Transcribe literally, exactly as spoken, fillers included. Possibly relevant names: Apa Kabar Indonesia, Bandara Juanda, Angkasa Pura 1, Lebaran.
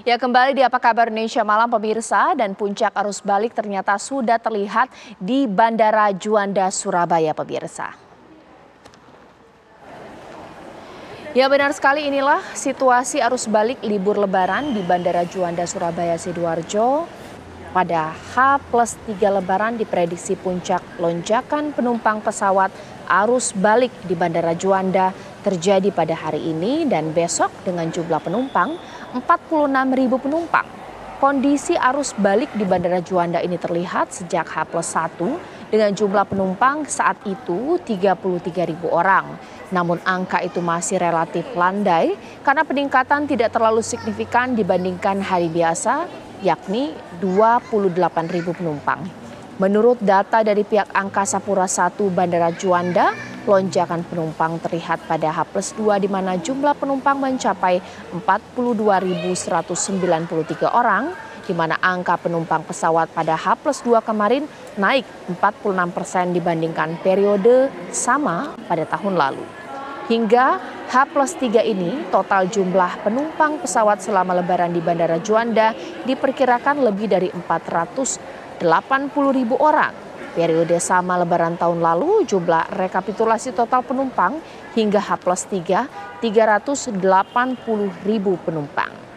Ya, kembali di Apa Kabar Indonesia Malam pemirsa, dan puncak arus balik ternyata sudah terlihat di Bandara Juanda, Surabaya pemirsa. Ya, benar sekali, inilah situasi arus balik libur Lebaran di Bandara Juanda, Surabaya Sidoarjo. Pada H plus tiga Lebaran diprediksi puncak lonjakan penumpang pesawat arus balik di Bandara Juanda terjadi pada hari ini dan besok dengan jumlah penumpang empat puluh enam ribu penumpang. Kondisi arus balik di Bandara Juanda ini terlihat sejak H plus satu dengan jumlah penumpang saat itu tiga puluh tiga ribu orang. Namun angka itu masih relatif landai karena peningkatan tidak terlalu signifikan dibandingkan hari biasa, yakni dua puluh delapan ribu penumpang. Menurut data dari pihak Angkasa Pura satu Bandara Juanda, lonjakan penumpang terlihat pada H plus dua di mana jumlah penumpang mencapai empat puluh dua ribu seratus sembilan puluh tiga orang, di mana angka penumpang pesawat pada H plus dua kemarin naik empat puluh enam persen dibandingkan periode sama pada tahun lalu. Hingga H plus tiga ini, total jumlah penumpang pesawat selama Lebaran di Bandara Juanda diperkirakan lebih dari empat ratus delapan puluh ribu orang. Periode sama Lebaran tahun lalu, jumlah rekapitulasi total penumpang hingga H plus tiga, tiga ratus delapan puluh ribu penumpang.